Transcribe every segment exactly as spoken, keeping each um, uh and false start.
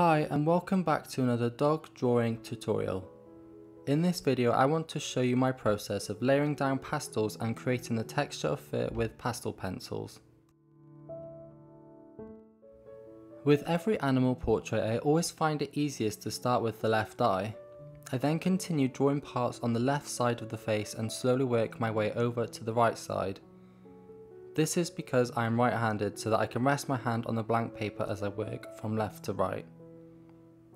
Hi and welcome back to another dog drawing tutorial. In this video I want to show you my process of layering down pastels and creating the texture of fur with pastel pencils. With every animal portrait I always find it easiest to start with the left eye. I then continue drawing parts on the left side of the face and slowly work my way over to the right side. This is because I am right-handed so that I can rest my hand on the blank paper as I work from left to right.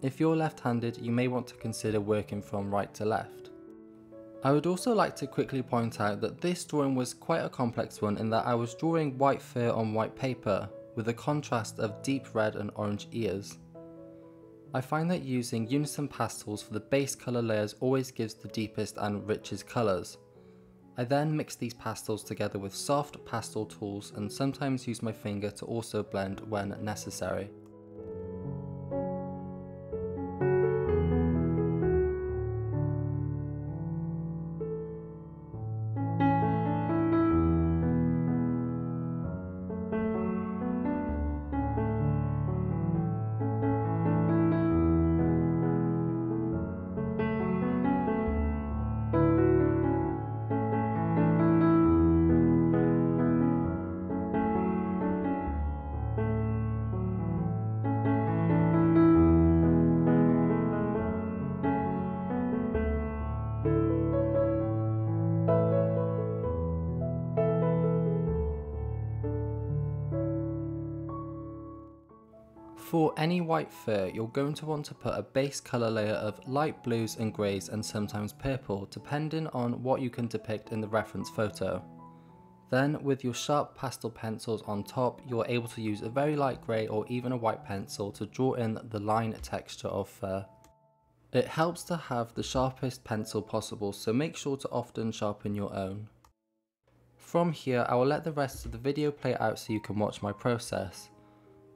If you're left-handed, you may want to consider working from right to left. I would also like to quickly point out that this drawing was quite a complex one in that I was drawing white fur on white paper with a contrast of deep red and orange ears. I find that using Unison pastels for the base colour layers always gives the deepest and richest colours. I then mix these pastels together with soft pastel tools and sometimes use my finger to also blend when necessary. For any white fur, you're going to want to put a base colour layer of light blues and greys and sometimes purple, depending on what you can depict in the reference photo. Then, with your sharp pastel pencils on top, you're able to use a very light grey or even a white pencil to draw in the line texture of fur. It helps to have the sharpest pencil possible, so make sure to often sharpen your own. From here, I will let the rest of the video play out so you can watch my process.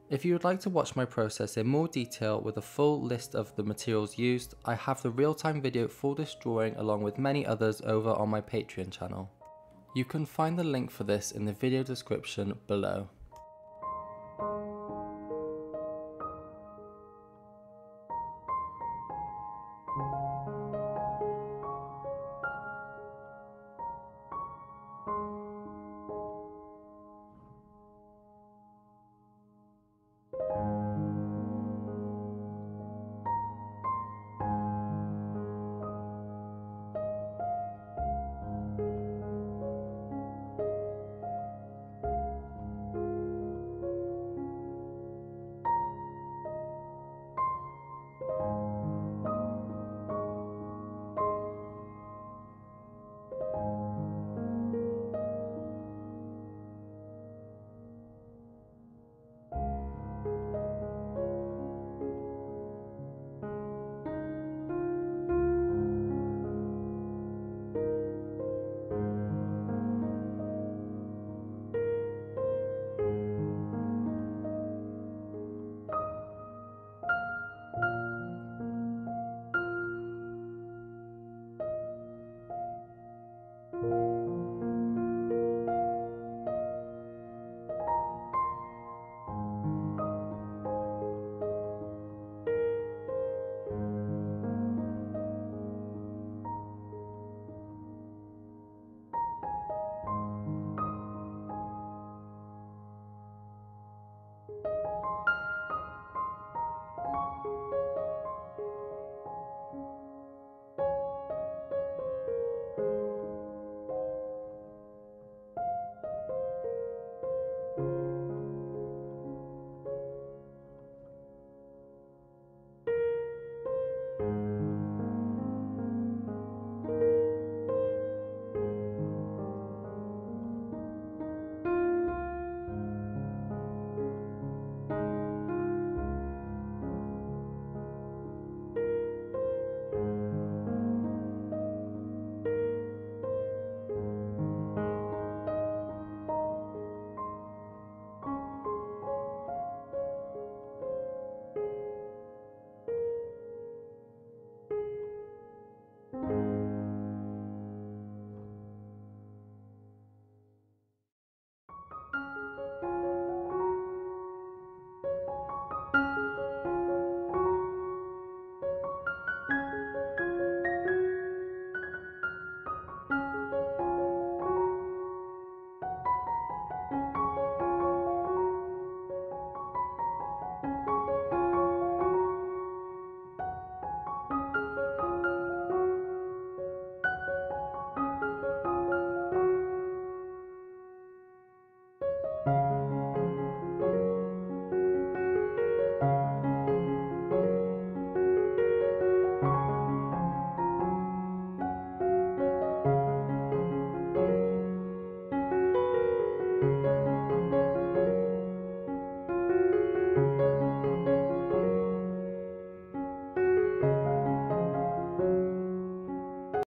If you would like to watch my process in more detail with a full list of the materials used, I have the real-time video for this drawing along with many others over on my Patreon channel. You can find the link for this in the video description below.